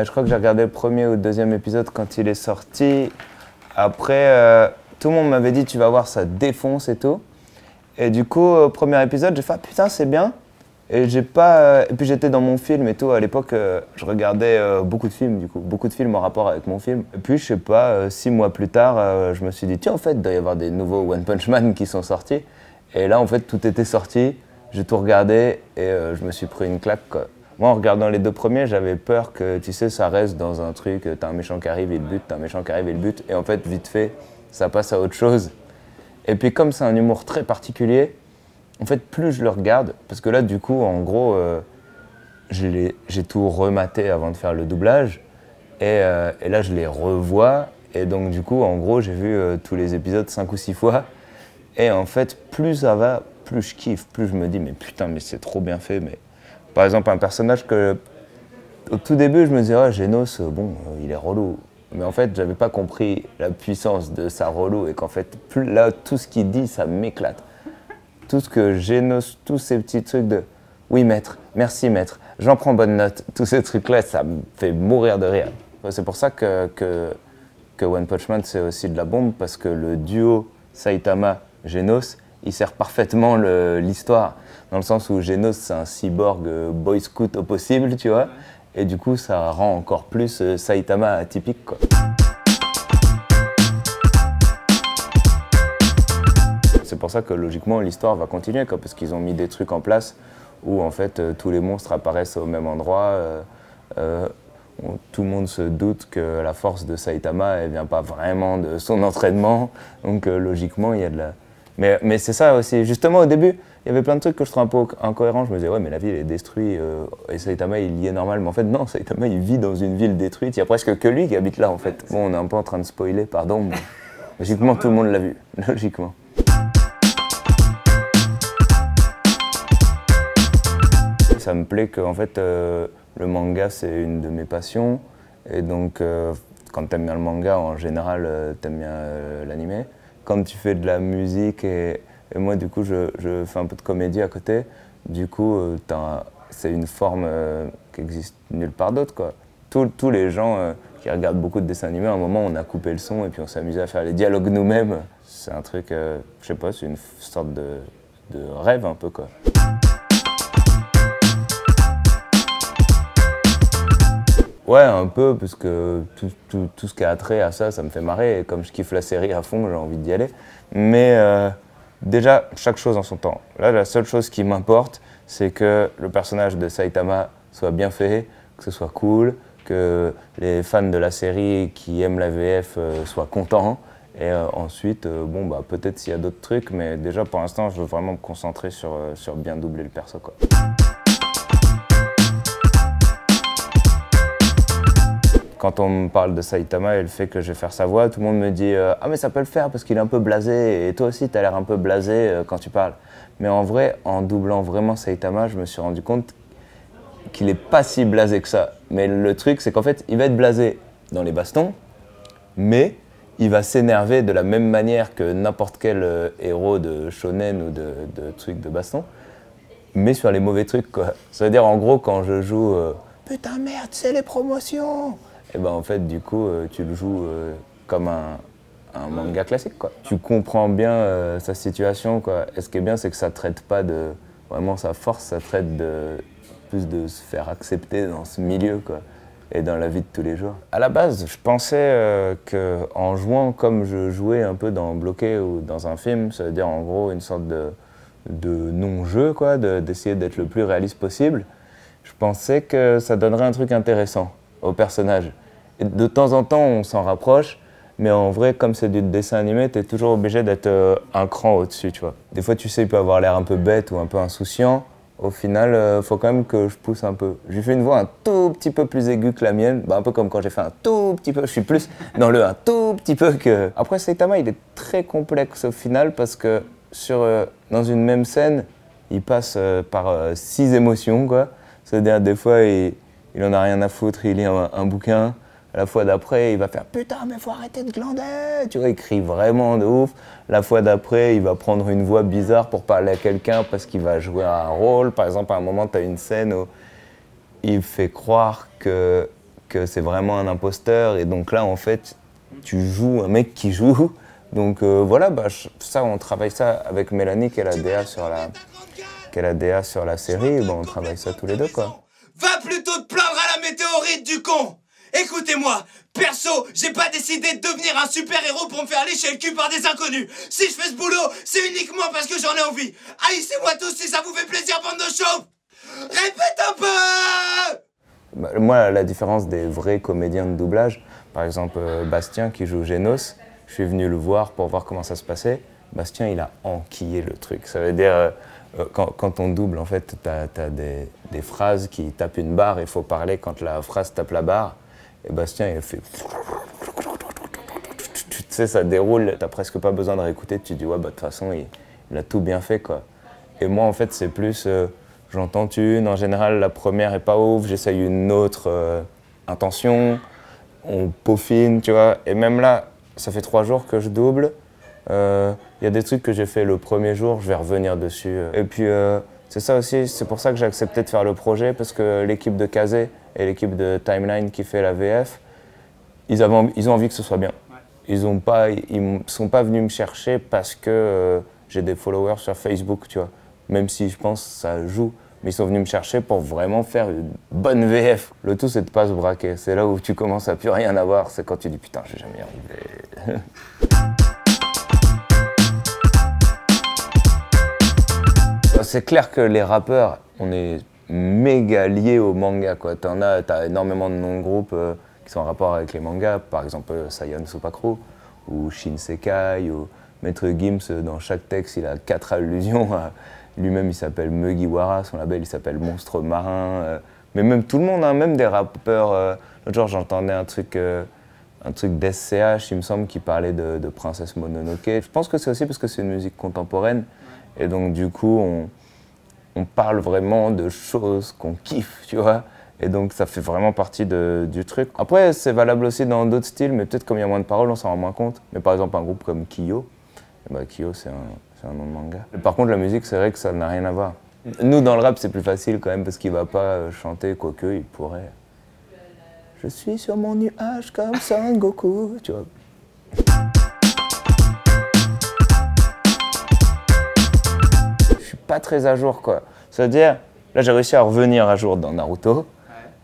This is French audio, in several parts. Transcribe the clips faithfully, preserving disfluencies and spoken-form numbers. Euh, je crois que j'ai regardé le premier ou le deuxième épisode quand il est sorti. Après, euh, tout le monde m'avait dit, tu vas voir, ça défonce et tout. Et du coup, euh, premier épisode, j'ai fait, ah, putain, c'est bien. Et j'ai pas. Euh, et puis j'étais dans mon film et tout. À l'époque, euh, je regardais euh, beaucoup de films, du coup. Beaucoup de films en rapport avec mon film. Et puis, je sais pas, euh, six mois plus tard, euh, je me suis dit, tiens, en fait, il doit y avoir des nouveaux One Punch Man qui sont sortis. Et là, en fait, tout était sorti. J'ai tout regardé et euh, je me suis pris une claque, quoi. Moi, en regardant les deux premiers, j'avais peur que, tu sais, ça reste dans un truc, t'as un méchant qui arrive et le but, t'as un méchant qui arrive et le but. Et en fait, vite fait, ça passe à autre chose. Et puis, comme c'est un humour très particulier, en fait, plus je le regarde, parce que là, du coup, en gros, euh, j'ai tout rematé avant de faire le doublage. Et, euh, et là, je les revois. Et donc, du coup, en gros, j'ai vu euh, tous les épisodes cinq ou six fois. Et en fait, plus ça va, plus je kiffe, plus je me dis, mais putain, mais c'est trop bien fait. Mais par exemple, un personnage que, au tout début, je me disais, oh, Genos, bon, euh, il est relou. Mais en fait, j'avais pas compris la puissance de sa relou. Et qu'en fait, plus, là, tout ce qu'il dit, ça m'éclate. Tout ce que Genos, tous ces petits trucs de « oui, maître, merci, maître, j'en prends bonne note », tous ces trucs-là, ça me fait mourir de rire. C'est pour ça que, que, que One Punch Man, c'est aussi de la bombe, parce que le duo Saitama-Genos, il sert parfaitement l'histoire, dans le sens où Genos, c'est un cyborg boy scout au possible, tu vois, et du coup, ça rend encore plus Saitama atypique, quoi. C'est pour ça que logiquement l'histoire va continuer, quoi, parce qu'ils ont mis des trucs en place où en fait euh, tous les monstres apparaissent au même endroit. Euh, euh, on, tout le monde se doute que la force de Saitama, elle vient pas vraiment de son entraînement. Donc euh, logiquement il y a de la. Mais, mais c'est ça aussi. Justement au début, il y avait plein de trucs que je trouvais un peu incohérents. Je me disais ouais mais la ville est détruite euh, et Saitama il y est normal. Mais en fait non, Saitama il vit dans une ville détruite. Il y a presque que lui qui habite là en fait. Bon on est un peu en train de spoiler, pardon. Mais logiquement tout le monde l'a vu. Logiquement. Ça me plaît que en fait, euh, le manga, c'est une de mes passions. Et donc, euh, quand t'aimes bien le manga, en général, euh, t'aimes bien euh, l'animé. Quand tu fais de la musique, et, et moi, du coup, je, je fais un peu de comédie à côté. Du coup, euh, c'est une forme euh, qui existe nulle part d'autre, quoi. Tous les gens euh, qui regardent beaucoup de dessins animés, à un moment, on a coupé le son et puis on s'est amusé à faire les dialogues nous-mêmes. C'est un truc, euh, je sais pas, c'est une sorte de, de rêve un peu, quoi. Ouais, un peu, parce que tout, tout, tout ce qui a trait à ça, ça me fait marrer. Et comme je kiffe la série à fond, j'ai envie d'y aller. Mais euh, déjà, chaque chose en son temps. Là, la seule chose qui m'importe, c'est que le personnage de Saitama soit bien fait, que ce soit cool, que les fans de la série qui aiment la V F euh, soient contents. Et euh, ensuite, euh, bon, bah, peut-être s'il y a d'autres trucs, mais déjà, pour l'instant, je veux vraiment me concentrer sur, euh, sur bien doubler le perso, quoi. Quand on me parle de Saitama et le fait que je vais faire sa voix, tout le monde me dit euh, « Ah mais ça peut le faire parce qu'il est un peu blasé et toi aussi t'as l'air un peu blasé euh, quand tu parles. » Mais en vrai, en doublant vraiment Saitama, je me suis rendu compte qu'il n'est pas si blasé que ça. Mais le truc, c'est qu'en fait, il va être blasé dans les bastons, mais il va s'énerver de la même manière que n'importe quel euh, héros de shonen ou de, de trucs de baston, mais sur les mauvais trucs, quoi. Ça veut dire en gros, quand je joue euh, « Putain merde, c'est les promotions !» Et ben en fait, du coup, euh, tu le joues euh, comme un, un manga classique, quoi. Tu comprends bien euh, sa situation, quoi. Et ce qui est bien, c'est que ça traite pas de... Vraiment, sa force, ça traite de... Plus de se faire accepter dans ce milieu, quoi. Et dans la vie de tous les jours. À la base, je pensais euh, qu'en jouant comme je jouais un peu dans Bloqué ou dans un film, ça veut dire en gros une sorte de, de non-jeu, quoi, d'essayer d'être le plus réaliste possible, je pensais que ça donnerait un truc intéressant au personnage. Et de temps en temps, on s'en rapproche, mais en vrai, comme c'est du dessin animé, t'es toujours obligé d'être euh, un cran au-dessus, tu vois. Des fois, tu sais, il peut avoir l'air un peu bête ou un peu insouciant. Au final, euh, faut quand même que je pousse un peu. J'ai fait une voix un tout petit peu plus aiguë que la mienne, bah, un peu comme quand j'ai fait un tout petit peu, je suis plus dans le un tout petit peu que... Après, Saitama, il est très complexe au final, parce que sur, euh, dans une même scène, il passe euh, par euh, six émotions, quoi. C'est-à-dire, des fois, il... Il en a rien à foutre, il lit un, un bouquin. La fois d'après, il va faire « Putain, mais faut arrêter de glander !» Tu vois, il crie vraiment de ouf. La fois d'après, il va prendre une voix bizarre pour parler à quelqu'un parce qu'il va jouer un rôle. Par exemple, à un moment, tu as une scène où il fait croire que que c'est vraiment un imposteur. Et donc là, en fait, tu joues un mec qui joue. Donc euh, voilà, bah, ça, on travaille ça avec Mélanie, qui est la D A sur la, qui est la, D A sur la série. Bah, on travaille ça tous les deux, quoi. Va plutôt te plaindre à la météorite, du con! Écoutez-moi, perso, j'ai pas décidé de devenir un super-héros pour me faire lécher le cul par des inconnus. Si je fais ce boulot, c'est uniquement parce que j'en ai envie. Haïssez-moi tous si ça vous fait plaisir, bande de chauves. Répète un peu! Bah, moi, la différence des vrais comédiens de doublage, par exemple Bastien qui joue Genos, je suis venu le voir pour voir comment ça se passait. Bastien, il a enquillé le truc. Ça veut dire, euh, quand, quand on double, en fait, t'as, t'as des, des phrases qui tapent une barre et il faut parler quand la phrase tape la barre. Et Bastien, il fait... Tu sais, ça déroule, t'as presque pas besoin de réécouter, tu dis, ouais, bah de toute façon, il, il a tout bien fait, quoi. Et moi, en fait, c'est plus, euh, j'entends une, en général, la première est pas ouf, j'essaye une autre euh, intention, on peaufine, tu vois. Et même là, ça fait trois jours que je double, il euh, y a des trucs que j'ai fait le premier jour, je vais revenir dessus. Et puis, euh, c'est ça aussi, c'est pour ça que j'ai accepté de faire le projet, parce que l'équipe de Kazé, et l'équipe de Timeline qui fait la V F, ils, avaient, ils ont envie que ce soit bien. Ils ont pas, ils sont pas venus me chercher parce que euh, j'ai des followers sur Facebook, tu vois. Même si je pense que ça joue, mais ils sont venus me chercher pour vraiment faire une bonne V F. Le tout, c'est de pas se braquer. C'est là où tu commences à plus rien avoir. C'est quand tu dis putain, je vais jamais y arriver. C'est clair que les rappeurs, on est méga lié au manga, quoi. T'en as, t'as énormément de noms de groupes euh, qui sont en rapport avec les mangas, par exemple euh, Saiyan Sopakro ou Shin Sekai ou Maître Gims. Euh, dans chaque texte, il a quatre allusions. À... Lui-même, il s'appelle Mugiwara, son label, il s'appelle Monstre Marin. Euh... Mais même tout le monde, hein, même des rappeurs. Euh... L'autre jour, j'entendais un truc, euh, un truc d'S C H, il me semble, qui parlait de, de Princesse Mononoke. Je pense que c'est aussi parce que c'est une musique contemporaine et donc du coup, on on parle vraiment de choses qu'on kiffe, tu vois. Et donc, ça fait vraiment partie de, du truc. Après, c'est valable aussi dans d'autres styles, mais peut-être comme il y a moins de paroles, on s'en rend moins compte. Mais par exemple, un groupe comme Kyo, bah, Kyo, c'est un, un nom de manga. Et par contre, la musique, c'est vrai que ça n'a rien à voir. Nous, dans le rap, c'est plus facile quand même, parce qu'il va pas chanter, quoique, il pourrait. Je suis sur mon nuage comme Son Goku, tu vois. Pas très à jour, quoi. C'est-à-dire, là j'ai réussi à revenir à jour dans Naruto, ouais.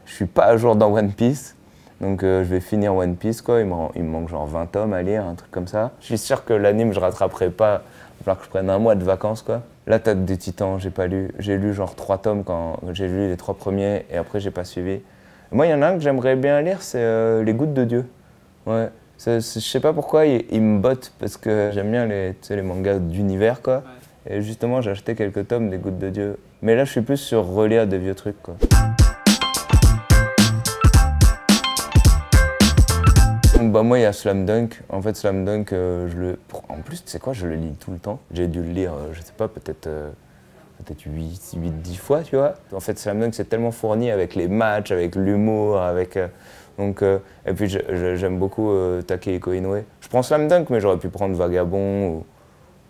Je suis pas à jour dans One Piece, donc euh, je vais finir One Piece, quoi. Il me, il me manque genre vingt tomes à lire, un truc comme ça. Je suis sûr que l'anime, je rattraperai pas, il va falloir que je prenne un mois de vacances, quoi. La Tête des Titans, j'ai pas lu, j'ai lu genre trois tomes quand j'ai lu les trois premiers et après j'ai pas suivi. Moi, il y en a un que j'aimerais bien lire, c'est euh, Les Gouttes de Dieu. Ouais, je sais pas pourquoi, il, il me botte parce que j'aime bien les, les mangas d'univers, quoi. Ouais. Et justement, j'ai acheté quelques tomes des Gouttes de Dieu. Mais là, je suis plus sur relire des vieux trucs, quoi. Donc, bah, moi, il y a Slam Dunk. En fait, Slam Dunk, euh, je le... en plus, tu sais quoi, je le lis tout le temps. J'ai dû le lire, euh, je sais pas, peut-être euh, peut-être huit, huit, dix fois, tu vois. En fait, Slam Dunk, c'est tellement fourni avec les matchs, avec l'humour, avec... Euh, donc, euh, et puis, j'aime beaucoup euh, Takehiko Inoue. Je prends Slam Dunk, mais j'aurais pu prendre Vagabond ou...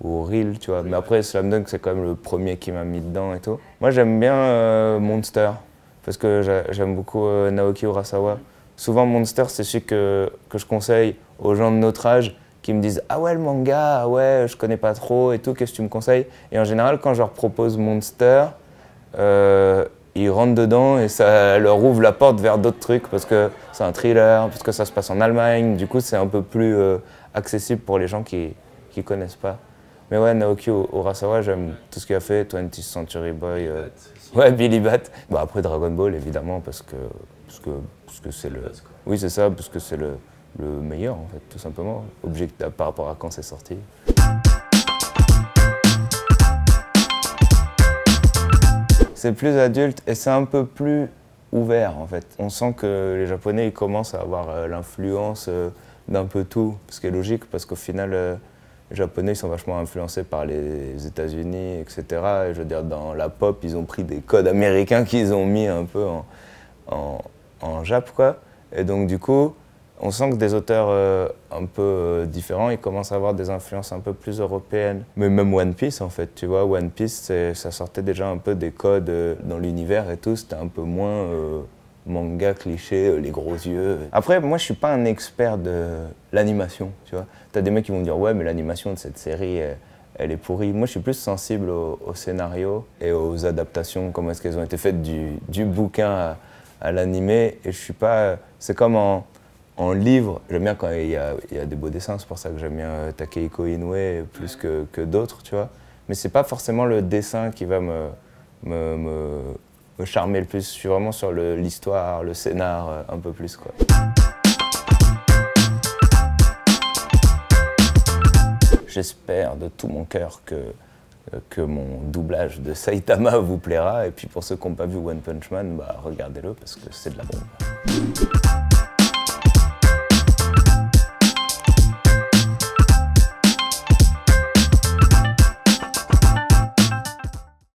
ou Real, tu vois. Mais après, Slam Dunk, c'est quand même le premier qui m'a mis dedans et tout. Moi, j'aime bien euh, Monster, parce que j'aime beaucoup euh, Naoki Urasawa. Souvent, Monster, c'est celui que, que je conseille aux gens de notre âge qui me disent « Ah ouais, le manga, ah ouais, je connais pas trop et tout, qu'est-ce que tu me conseilles ?» Et en général, quand je leur propose Monster, euh, ils rentrent dedans et ça leur ouvre la porte vers d'autres trucs, parce que c'est un thriller, parce que ça se passe en Allemagne. Du coup, c'est un peu plus euh, accessible pour les gens qui qui connaissent pas. Mais ouais, Naoki Urasawa, j'aime tout ce qu'il a fait, twentieth Century Boy, euh... ouais, Billy Bat. Bah après Dragon Ball, évidemment, parce que parce que parce que c'est le, oui c'est ça, parce que c'est le le meilleur en fait, tout simplement. Objectif par rapport à quand c'est sorti. C'est plus adulte et c'est un peu plus ouvert en fait. On sent que les Japonais ils commencent à avoir euh, l'influence euh, d'un peu tout, ce qui est logique parce qu'au final. Euh, Les Japonais ils sont vachement influencés par les États-Unis, et cetera. Et je veux dire, dans la pop, ils ont pris des codes américains qu'ils ont mis un peu en, en, en Jap, quoi. Et donc, du coup, on sent que des auteurs euh, un peu euh, différents, ils commencent à avoir des influences un peu plus européennes. Mais même One Piece, en fait, tu vois, One Piece, ça sortait déjà un peu des codes euh, dans l'univers et tout. C'était un peu moins euh, manga cliché, les gros yeux. Après, moi, je suis pas un expert de l'animation, tu vois. T'as des mecs qui vont me dire « Ouais, mais l'animation de cette série, elle, elle est pourrie. » Moi, je suis plus sensible au, au scénario et aux adaptations, comment est-ce qu'elles ont été faites du, du bouquin à, à l'animé. Et je suis pas... C'est comme en, en livre. J'aime bien quand il y, a, il y a des beaux dessins. C'est pour ça que j'aime bien Takehiko Inoue plus que, que d'autres, tu vois. Mais c'est pas forcément le dessin qui va me... me, me me charmer le plus, je suis vraiment sur l'histoire, le, le scénar, euh, un peu plus quoi. J'espère de tout mon cœur que, que mon doublage de Saitama vous plaira, et puis pour ceux qui n'ont pas vu One Punch Man, bah, regardez-le parce que c'est de la bombe.